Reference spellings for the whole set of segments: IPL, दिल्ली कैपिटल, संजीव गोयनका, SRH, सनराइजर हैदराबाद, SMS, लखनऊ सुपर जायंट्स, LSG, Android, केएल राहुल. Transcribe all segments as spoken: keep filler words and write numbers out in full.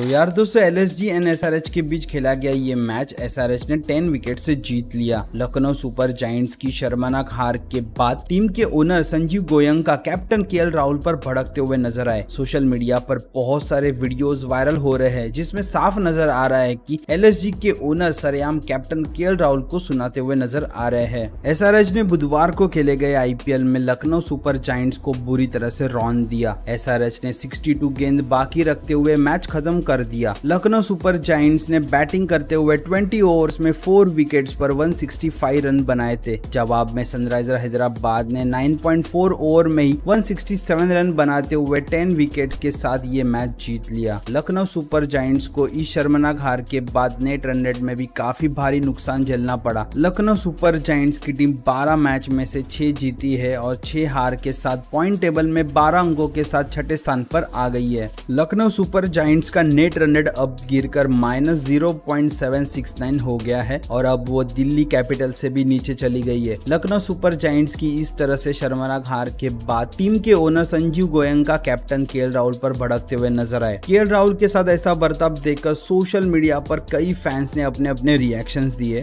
तो यार दोस्तों L S G and S R H के बीच खेला गया ये मैच एस आर एच ने दस विकेट से जीत लिया। लखनऊ सुपर जायंट्स की शर्मनाक हार के बाद टीम के owner संजीव गोयनका captain केएल राहुल पर भड़कते हुए नजर आए। सोशल मीडिया पर बहुत सारे वीडियोस वायरल हो रहे हैं जिसमें साफ नजर आ रहा है कि एल एस जी के ओनर सरेआम कैप्टन केएल राहुल को सुनाते हुए नजर आ रहे हैं। एस आर एच ने बुधवार को खेले गए आई पी एल में लखनऊ सुपर जायंट्स को बुरी तरह से रौंद दिया। एस आर एच ने बासठ गेंद बाकी रखते हुए मैच खत्म कर दिया। लखनऊ सुपर जायंट्स ने बैटिंग करते हुए बीस ओवर्स में चार विकेट्स पर एक सौ पैंसठ रन बनाए थे। जवाब में सनराइजर हैदराबाद ने नौ पॉइंट चार ओवर में ही एक सौ सरसठ रन बनाते हुए दस विकेट के साथ ये मैच जीत लिया। लखनऊ सुपर जायंट्स को इस शर्मनाक हार के बाद नेट रन रेट में भी काफी भारी नुकसान झेलना पड़ा। लखनऊ सुपर जायंट्स की टीम बारह मैच में से छह जीती है और छह हार के साथ पॉइंट टेबल में बारह अंकों के साथ छठे स्थान पर आ गई है। लखनऊ सुपर जायंट्स का नेट रन रेट अब गिरकर minus zero point seven six nine हो गया है और अब वो दिल्ली कैपिटल से भी नीचे चली गई है। लखनऊ सुपर जायंट्स की इस तरह से शर्मनाक हार के बाद टीम के owner संजीव गोयनका captain केएल राहुल पर भड़कते हुए नजर आए। केएल राहुल के साथ ऐसा बर्ताव देखकर सोशल मीडिया पर कई फैंस ने अपने अपने रिएक्शंस दिए।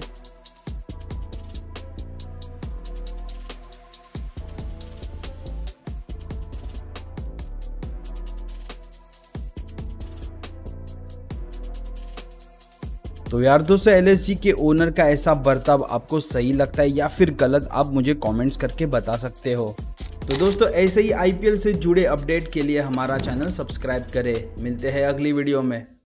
तो यार दोस्तों एल एस जी के ओनर का ऐसा बर्ताव आपको सही लगता है या फिर गलत, आप मुझे कमेंट्स करके बता सकते हो। तो दोस्तों ऐसे ही आई पी एल से जुड़े अपडेट के लिए हमारा चैनल सब्सक्राइब करें। मिलते हैं अगली वीडियो में।